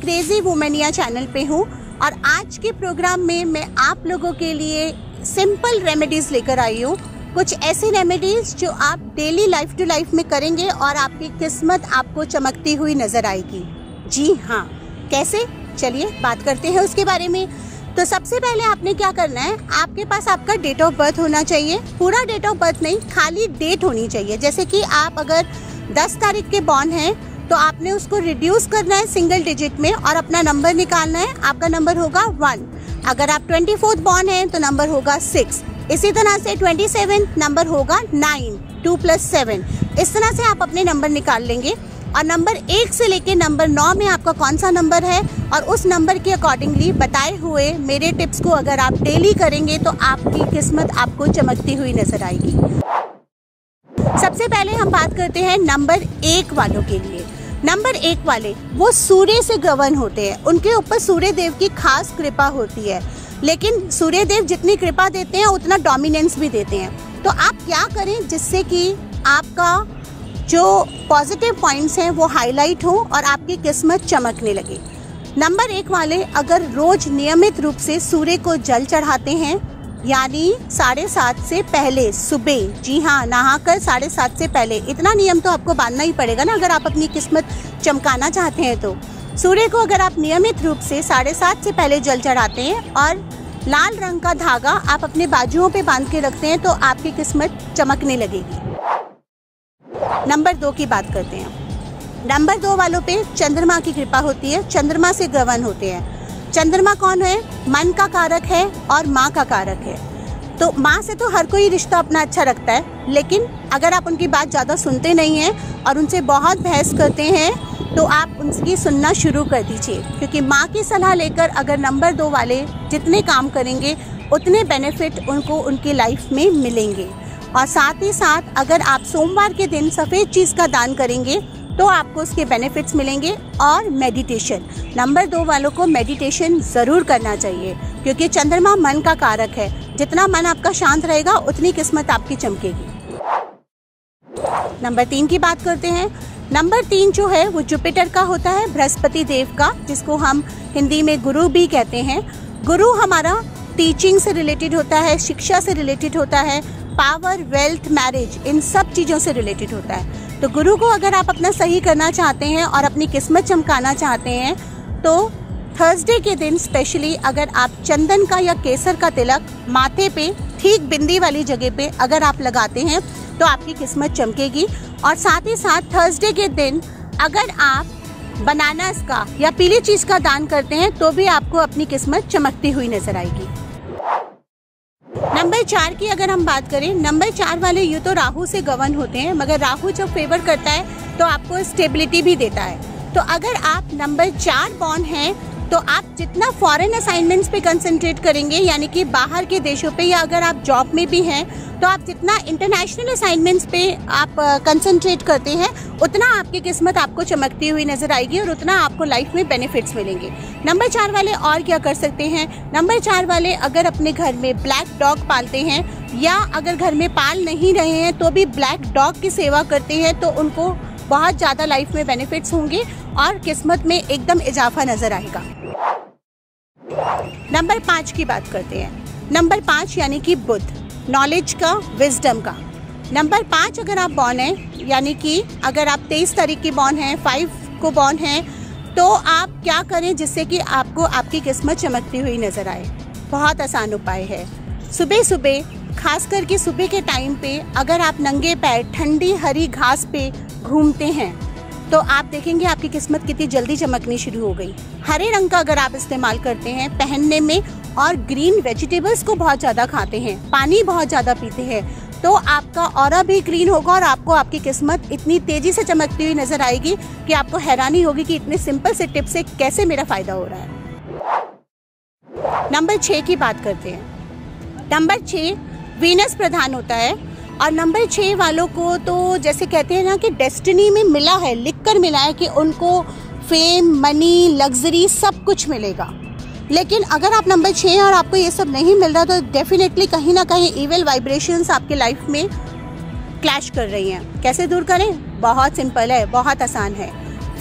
Crazy वुमेनिया channel पे हूँ और आज के प्रोग्राम में मैं आप लोगों के लिए सिंपल रेमेडीज़ लेकर आई हूँ। कुछ ऐसी रेमेडीज़ जो आप डेली लाइफ टू लाइफ में करेंगे और आपकी किस्मत आपको चमकती हुई नज़र आएगी। जी हाँ, कैसे, चलिए बात करते हैं उसके बारे में। तो सबसे पहले आपने क्या करना है, आपके पास आपका डेट ऑफ बर्थ होना चाहिए। पूरा डेट ऑफ बर्थ नहीं, खाली डेट होनी चाहिए। जैसे कि आप अगर 10 तारीख के बॉर्न हैं तो आपने उसको रिड्यूस करना है सिंगल डिजिट में और अपना नंबर निकालना है। आपका नंबर होगा 1। अगर आप 24th बॉर्न हैं तो नंबर होगा 6। इसी तरह से 27th नंबर होगा 9, 2 + 7। इस तरह से आप अपने नंबर निकाल लेंगे और नंबर 1 से लेकर नंबर 9 में आपका कौन सा नंबर है और उस नंबर के अकॉर्डिंगली बताए हुए मेरे टिप्स को अगर आप डेली करेंगे तो आपकी किस्मत आपको चमकती हुई नज़र आएगी। सबसे पहले हम बात करते हैं नंबर 1 वालों के लिए। नंबर 1 वाले वो सूर्य से गवर्न होते हैं, उनके ऊपर सूर्य देव की खास कृपा होती है। लेकिन सूर्य देव जितनी कृपा देते हैं उतना डोमिनेंस भी देते हैं। तो आप क्या करें जिससे कि आपका जो पॉजिटिव पॉइंट्स हैं वो हाईलाइट हो और आपकी किस्मत चमकने लगे। नंबर 1 वाले अगर रोज़ नियमित रूप से सूर्य को जल चढ़ाते हैं, यानी 7:30 से पहले सुबह, जी हाँ, नहाकर 7:30 से पहले, इतना नियम तो आपको बांधना ही पड़ेगा ना अगर आप अपनी किस्मत चमकाना चाहते हैं। तो सूर्य को अगर आप नियमित रूप से 7:30 से पहले जल चढ़ाते हैं और लाल रंग का धागा आप अपने बाजुओं पे बांध के रखते हैं तो आपकी किस्मत चमकने लगेगी। नंबर 2 की बात करते हैं। नंबर 2 वालों पे चंद्रमा की कृपा होती है, चंद्रमा से गवर्न होते हैं। चंद्रमा कौन है? मन का कारक है और माँ का कारक है। तो माँ से तो हर कोई रिश्ता अपना अच्छा रखता है, लेकिन अगर आप उनकी बात ज़्यादा सुनते नहीं हैं और उनसे बहुत बहस करते हैं तो आप उनकी सुनना शुरू कर दीजिए, क्योंकि माँ की सलाह लेकर अगर नंबर 2 वाले जितने काम करेंगे उतने बेनिफिट उनको उनकी लाइफ में मिलेंगे। और साथ ही साथ अगर आप सोमवार के दिन सफ़ेद चीज़ का दान करेंगे तो आपको उसके बेनिफिट्स मिलेंगे। और मेडिटेशन, नंबर 2 वालों को मेडिटेशन ज़रूर करना चाहिए, क्योंकि चंद्रमा मन का कारक है। जितना मन आपका शांत रहेगा उतनी किस्मत आपकी चमकेगी। नंबर 3 की बात करते हैं। नंबर 3 जो है वो जुपिटर का होता है, बृहस्पति देव का, जिसको हम हिंदी में गुरु भी कहते हैं। गुरु हमारा टीचिंग से रिलेटेड होता है, शिक्षा से रिलेटेड होता है, पावर, वेल्थ, मैरिज, इन सब चीज़ों से रिलेटेड होता है। तो गुरु को अगर आप अपना सही करना चाहते हैं और अपनी किस्मत चमकाना चाहते हैं तो थर्सडे के दिन स्पेशली अगर आप चंदन का या केसर का तिलक माथे पे ठीक बिंदी वाली जगह पे अगर आप लगाते हैं तो आपकी किस्मत चमकेगी। और साथ ही साथ थर्सडे के दिन अगर आप बनानास का या पीली चीज़ का दान करते हैं तो भी आपको अपनी किस्मत चमकती हुई नजर आएगी। नंबर 4 की अगर हम बात करें, नंबर 4 वाले यूँ तो राहु से गवर्न होते हैं, मगर राहु जब फेवर करता है तो आपको स्टेबिलिटी भी देता है। तो अगर आप नंबर 4 बॉर्न हैं तो आप जितना फॉरेन असाइनमेंट्स पे कंसंट्रेट करेंगे, यानी कि बाहर के देशों पे, या अगर आप जॉब में भी हैं तो आप जितना इंटरनेशनल असाइनमेंट्स पे आप कंसंट्रेट करते हैं उतना आपकी किस्मत आपको चमकती हुई नज़र आएगी और उतना आपको लाइफ में बेनिफिट्स मिलेंगे। नंबर 4 वाले और क्या कर सकते हैं? नंबर 4 वाले अगर अपने घर में ब्लैक डॉग पालते हैं या अगर घर में पाल नहीं रहे हैं तो भी ब्लैक डॉग की सेवा करते हैं तो उनको बहुत ज़्यादा लाइफ में बेनिफिट्स होंगे और किस्मत में एकदम इजाफा नज़र आएगा। नंबर 5 की बात करते हैं। नंबर 5 यानी कि बुध, नॉलेज का, विजडम का। नंबर 5 अगर आप बॉर्न हैं, यानी कि अगर आप 23 तारीख की बॉर्न हैं, 5 को बॉर्न हैं, तो आप क्या करें जिससे कि आपको आपकी किस्मत चमकती हुई नज़र आए? बहुत आसान उपाय है। सुबह सुबह, खास करके सुबह के टाइम पे अगर आप नंगे पैर ठंडी हरी घास पे घूमते हैं तो आप देखेंगे आपकी किस्मत कितनी जल्दी चमकनी शुरू हो गई। हरे रंग का अगर आप इस्तेमाल करते हैं पहनने में और ग्रीन वेजिटेबल्स को बहुत ज़्यादा खाते हैं, पानी बहुत ज़्यादा पीते हैं, तो आपका ऑरा भी ग्रीन होगा और आपको आपकी किस्मत इतनी तेज़ी से चमकती हुई नज़र आएगी कि आपको हैरानी होगी कि इतने सिंपल से टिप से कैसे मेरा फ़ायदा हो रहा है। नंबर 6 की बात करते हैं। नंबर 6 वीनस प्रधान होता है और नंबर 6 वालों को तो जैसे कहते हैं ना कि डेस्टिनी में मिला है, लिखकर मिला है कि उनको फेम, मनी, लग्जरी सब कुछ मिलेगा। लेकिन अगर आप नंबर 6 हैं और आपको ये सब नहीं मिल रहा तो डेफिनेटली कहीं ना कहीं इविल वाइब्रेशंस आपके लाइफ में क्लैश कर रही हैं। कैसे दूर करें? बहुत सिंपल है, बहुत आसान है।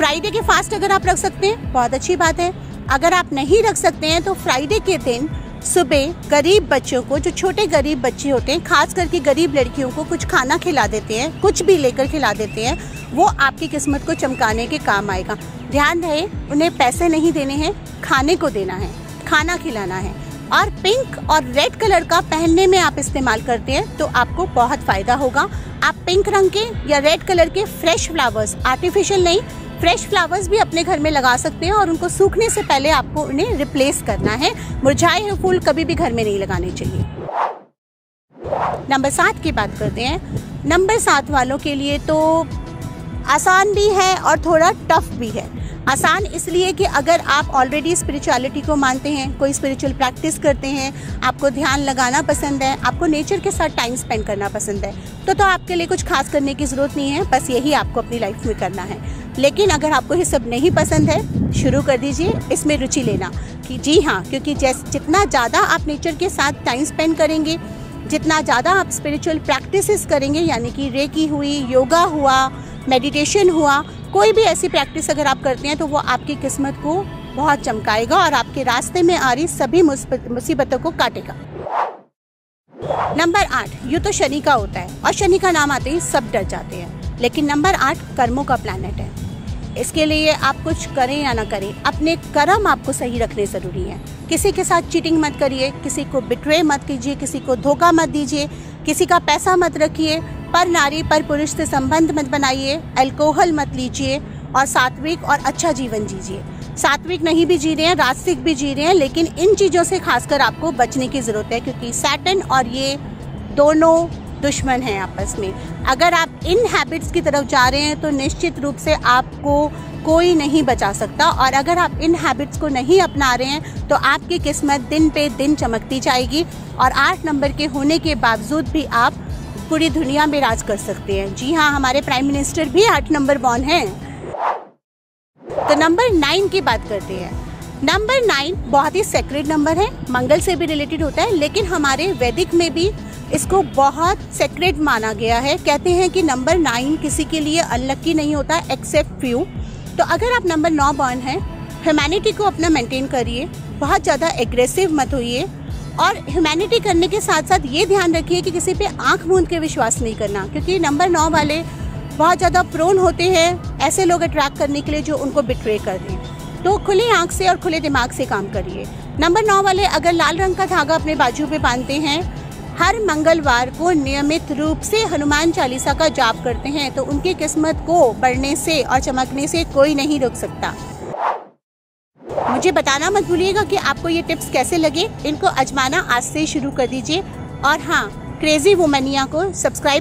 फ्राइडे के फास्ट अगर आप रख सकते हैं बहुत अच्छी बात है, अगर आप नहीं रख सकते हैं तो फ्राइडे के दिन सुबह गरीब बच्चों को, जो छोटे गरीब बच्चे होते हैं, खास करके गरीब लड़कियों को कुछ खाना खिला देते हैं, कुछ भी लेकर खिला देते हैं, वो आपकी किस्मत को चमकाने के काम आएगा। ध्यान रहे, उन्हें पैसे नहीं देने हैं, खाने को देना है, खाना खिलाना है। और पिंक और रेड कलर का पहनने में आप इस्तेमाल करते हैं तो आपको बहुत फ़ायदा होगा। आप पिंक रंग के या रेड कलर के फ्रेश फ्लावर्स, आर्टिफिशियल नहीं, फ्रेश फ्लावर्स भी अपने घर में लगा सकते हैं और उनको सूखने से पहले आपको उन्हें रिप्लेस करना है। मुरझाए हुए फूल कभी भी घर में नहीं लगाने चाहिए। नंबर 7 की बात करते हैं। नंबर 7 वालों के लिए तो आसान भी है और थोड़ा टफ भी है। आसान इसलिए कि अगर आप ऑलरेडी स्पिरिचुअलिटी को मानते हैं, कोई स्पिरिचुअल प्रैक्टिस करते हैं, आपको ध्यान लगाना पसंद है, आपको नेचर के साथ टाइम स्पेंड करना पसंद है, तो आपके लिए कुछ खास करने की ज़रूरत नहीं है, बस यही आपको अपनी लाइफ में करना है। लेकिन अगर आपको ये सब नहीं पसंद है, शुरू कर दीजिए इसमें रुचि लेना कि जी हाँ, क्योंकि जितना ज़्यादा आप नेचर के साथ टाइम स्पेंड करेंगे, जितना ज़्यादा आप स्पिरिचुअल प्रैक्टिसेस करेंगे, यानी कि रेकी हुई, योगा हुआ, मेडिटेशन हुआ, कोई भी ऐसी प्रैक्टिस अगर आप करते हैं तो वो आपकी किस्मत को बहुत चमकाएगा और आपके रास्ते में आ रही सभी मुसीबतों को काटेगा। नंबर 8, ये तो शनि का होता है और शनि का नाम आते ही सब डर जाते हैं, लेकिन नंबर 8 कर्मों का प्लैनेट है। इसके लिए आप कुछ करें या ना करें, अपने कर्म आपको सही रखने ज़रूरी है। किसी के साथ चीटिंग मत करिए, किसी को बिट्रे मत कीजिए, किसी को धोखा मत दीजिए, किसी का पैसा मत रखिए, पर नारी पर पुरुष से संबंध मत बनाइए, अल्कोहल मत लीजिए और सात्विक और अच्छा जीवन जीजिए। सात्विक नहीं भी जी रहे हैं, राजसिक भी जी रहे हैं, लेकिन इन चीज़ों से खासकर आपको बचने की ज़रूरत है, क्योंकि सैटर्न और ये दोनों दुश्मन हैं आपस में। अगर आप इन हैबिट्स की तरफ जा रहे हैं तो निश्चित रूप से आपको कोई नहीं बचा सकता, और अगर आप इन हैबिट्स को नहीं अपना रहे हैं तो आपकी किस्मत दिन पे दिन चमकती जाएगी और 8 नंबर के होने के बावजूद भी आप पूरी दुनिया में राज कर सकते हैं। जी हाँ, हमारे प्राइम मिनिस्टर भी 8 नंबर बॉर्न हैं। तो नंबर 9 की बात करते हैं। नंबर 9 बहुत ही सेक्रेड नंबर है, मंगल से भी रिलेटेड होता है, लेकिन हमारे वैदिक में भी इसको बहुत सेक्रेड माना गया है। कहते हैं कि नंबर 9 किसी के लिए अनलक्की नहीं होता एक्सेप्ट फ्यू। तो अगर आप नंबर 9 बॉर्न हैं, ह्यूमैनिटी को अपना मेंटेन करिए, बहुत ज़्यादा एग्रेसिव मत होइए, और ह्यूमैनिटी करने के साथ साथ ये ध्यान रखिए कि किसी पे आंख मूंद के विश्वास नहीं करना, क्योंकि नंबर 9 वाले बहुत ज़्यादा प्रोन होते हैं ऐसे लोग अट्रैक्ट करने के लिए जो उनको बिट्रे कर दें। तो खुली आँख से और खुले दिमाग से काम करिए। नंबर 9 वाले अगर लाल रंग का धागा अपने बाजू पे बांधते हैं, हर मंगलवार को नियमित रूप से हनुमान चालीसा का जाप करते हैं, तो उनकी किस्मत को बढ़ने से और चमकने से कोई नहीं रोक सकता। मुझे बताना मत भूलिएगा कि आपको ये टिप्स कैसे लगे। इनको आजमाना आज से शुरू कर दीजिए। और हाँ, क्रेजी वुमेनिया को सब्सक्राइब